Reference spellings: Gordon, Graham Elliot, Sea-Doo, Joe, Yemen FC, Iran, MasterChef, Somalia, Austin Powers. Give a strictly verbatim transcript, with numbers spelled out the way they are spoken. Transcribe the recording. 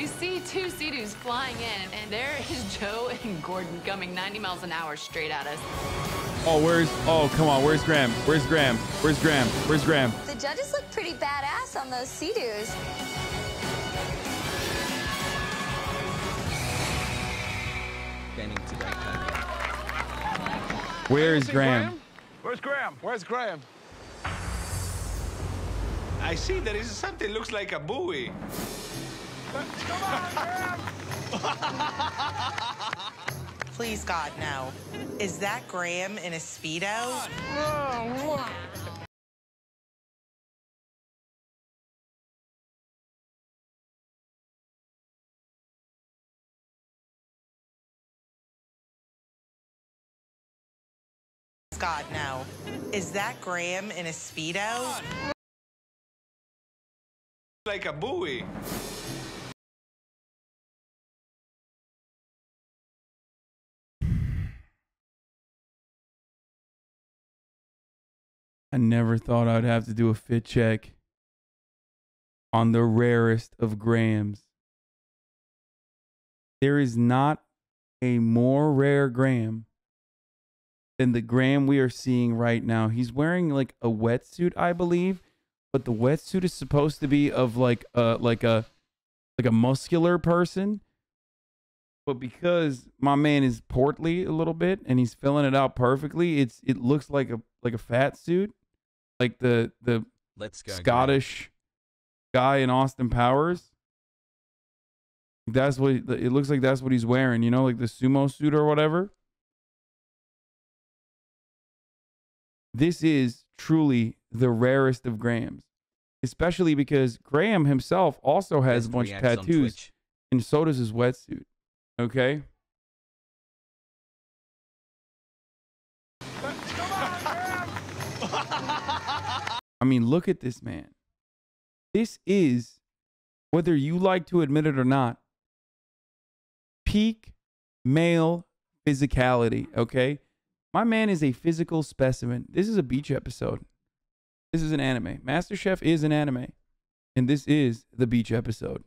We see two Sea-Doos flying in, and there is Joe and Gordon coming ninety miles an hour straight at us. Oh, where's, oh, come on, where's Graham? Where's Graham? Where's Graham? Where's Graham? The judges look pretty badass on those Sea-Doos. Where is Graham? Where's Graham? Where's Graham? I see there is something looks like a buoy. Come on, Graham! Please, God, no. Is that Graham in a Speedo? God, no. Is that Graham in a Speedo? Like a buoy. I never thought I'd have to do a fit check on the rarest of Grahams. There is not a more rare Graham than the Graham we are seeing right now. He's wearing like a wetsuit, I believe, but the wetsuit is supposed to be of like a like a like a muscular person. But because my man is portly a little bit and he's filling it out perfectly, it's it looks like a like a fat suit, like the the Let's go, Scottish go. guy in Austin Powers. That's what it looks like. That's what he's wearing, you know, like the sumo suit or whatever. This is truly the rarest of Grahams, especially because Graham himself also has a bunch of tattoos, and so does his wetsuit. Okay. Come on, Graham! I mean, look at this man. This is, whether you like to admit it or not, peak male physicality. Okay. My man is a physical specimen. This is a beach episode. This is an anime. MasterChef is an anime. And this is the beach episode.